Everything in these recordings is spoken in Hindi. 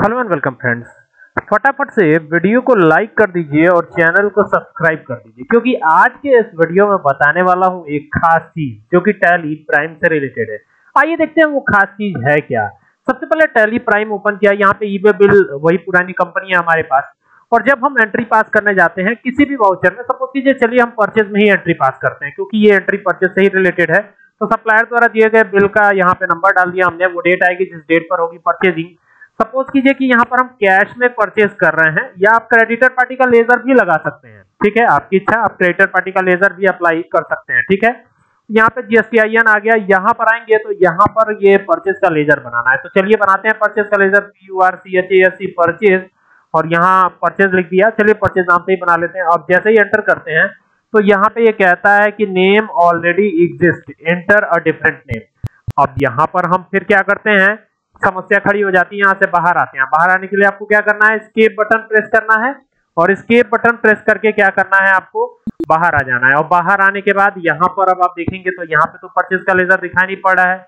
हेलो एंड वेलकम फ्रेंड्स, फटाफट से वीडियो को लाइक कर दीजिए और चैनल को सब्सक्राइब कर दीजिए, क्योंकि आज के इस वीडियो में बताने वाला हूं एक खास चीज जो कि टैली प्राइम से रिलेटेड है। आइए देखते हैं वो खास चीज है क्या। सबसे पहले टैली प्राइम ओपन किया, यहाँ पे ईबे बिल वही पुरानी कंपनी है हमारे पास, और जब हम एंट्री पास करने जाते हैं किसी भी वाउचर में, सपोज कीजिए चलिए हम परचेज में ही एंट्री पास करते हैं क्योंकि ये एंट्री परचेज से ही रिलेटेड है, तो सप्लायर द्वारा दिए गए बिल का यहाँ पे नंबर डाल दिया हमने, वो डेट आएगी जिस डेट पर होगी परचेजिंग। सपोज कीजिए कि यहाँ पर हम कैश में परचेज कर रहे हैं, या आप क्रेडिटर पार्टी का लेजर भी लगा सकते हैं, ठीक है, आपकी इच्छा, आप क्रेडिटर पार्टी का लेजर भी अप्लाई कर सकते हैं, ठीक है। यहाँ पे जीएसटी आईएन आ गया, यहाँ पर आएंगे तो यहाँ पर ये परचेज का लेजर बनाना है, तो चलिए बनाते हैं परचेज का लेजर, PURCHASC परचेज, और यहाँ परचेज लिख दिया, चलिए परचेज नाम से ही बना लेते हैं। और जैसे ही एंटर करते हैं तो यहाँ पे ये कहता है कि name already exist, enter a different name. अब यहाँ पर हम फिर क्या करते हैं, समस्या खड़ी हो जाती है, यहाँ से बाहर आते हैं। बाहर आने के लिए आपको क्या करना है, एस्केप बटन प्रेस करना है, और एस्केप बटन प्रेस करके क्या करना है, आपको बाहर आ जाना है। और बाहर आने के बाद यहाँ पर अब आप देखेंगे तो यहाँ पे तो परचेज का लेजर दिखाई नहीं पड़ रहा है,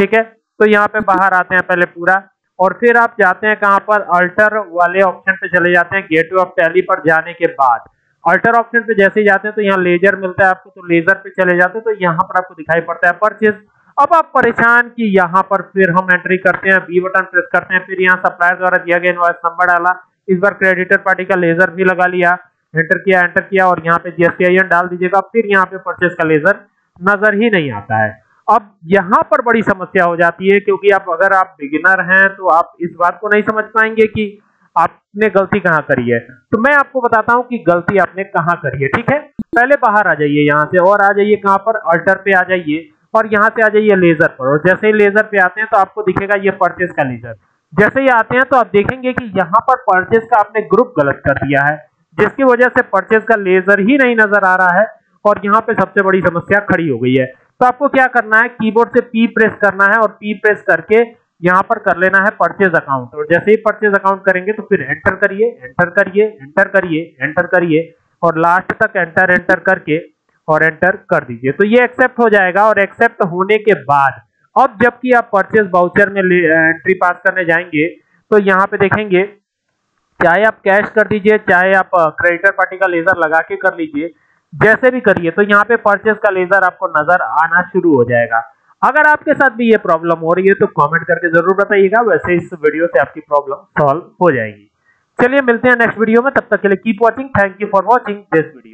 ठीक है, तो यहाँ पे बाहर आते हैं पहले पूरा, और फिर आप जाते हैं कहाँ पर, अल्टर वाले ऑप्शन पे चले जाते हैं। गेटवे ऑफ टैली पर जाने के बाद अल्टर ऑप्शन पे जैसे ही जाते हैं तो यहाँ लेजर मिलता है आपको, तो लेजर पे चले जाते हैं, तो यहाँ पर आपको दिखाई पड़ता है परचेज। अब आप परेशान कि यहाँ पर फिर हम एंट्री करते हैं, बी बटन प्रेस करते हैं, फिर यहाँ सप्लायर द्वारा दिया गया इनवॉइस नंबर डाला, इस बार क्रेडिटर पार्टी का लेजर भी लगा लिया, एंटर किया, और यहाँ पे जीएसटी आईएन डाल दीजिएगा, फिर यहाँ पे परचेज का लेजर नजर ही नहीं आता है। अब यहाँ पर बड़ी समस्या हो जाती है, क्योंकि आप अगर आप बिगिनर हैं तो आप इस बात को नहीं समझ पाएंगे कि आपने गलती कहाँ करी है। तो मैं आपको बताता हूँ कि गलती आपने कहाँ करी है, ठीक है। पहले बाहर आ जाइए यहाँ से, और आ जाइए कहाँ पर, अल्टर पे आ जाइए, और यहाँ से आ जाइए लेजर पर, और जैसे ही लेजर पे आते हैं तो आपको दिखेगा ये परचेज का लेजर। जैसे ही आते हैं तो आप देखेंगे कि यहाँ पर परचेज का आपने ग्रुप गलत कर दिया है, जिसकी वजह से परचेज का लेजर ही नहीं नजर आ रहा है, और यहाँ पे सबसे बड़ी समस्या खड़ी हो गई है। तो आपको क्या करना है, कीबोर्ड से पी प्रेस करना है, और पी प्रेस करके यहाँ पर कर लेना है परचेज अकाउंट, और जैसे ही परचेज अकाउंट करेंगे तो फिर एंटर करिए, और लास्ट तक एंटर करके और एंटर कर दीजिए, तो ये एक्सेप्ट हो जाएगा। और एक्सेप्ट होने के बाद अब जबकि आप परचेज वाउचर में एंट्री पास करने जाएंगे तो यहाँ पे देखेंगे, चाहे आप कैश कर दीजिए, चाहे आप क्रेडिटर पार्टी का लेजर लगा के कर लीजिए, जैसे भी करिए, तो यहाँ पे परचेज का लेजर आपको नजर आना शुरू हो जाएगा। अगर आपके साथ भी ये प्रॉब्लम हो रही है तो कमेंट करके जरूर बताइएगा, वैसे इस वीडियो से आपकी प्रॉब्लम सॉल्व हो जाएगी। चलिए मिलते हैं नेक्स्ट वीडियो में, तब तक के लिए keep watching, thank you for watching this video.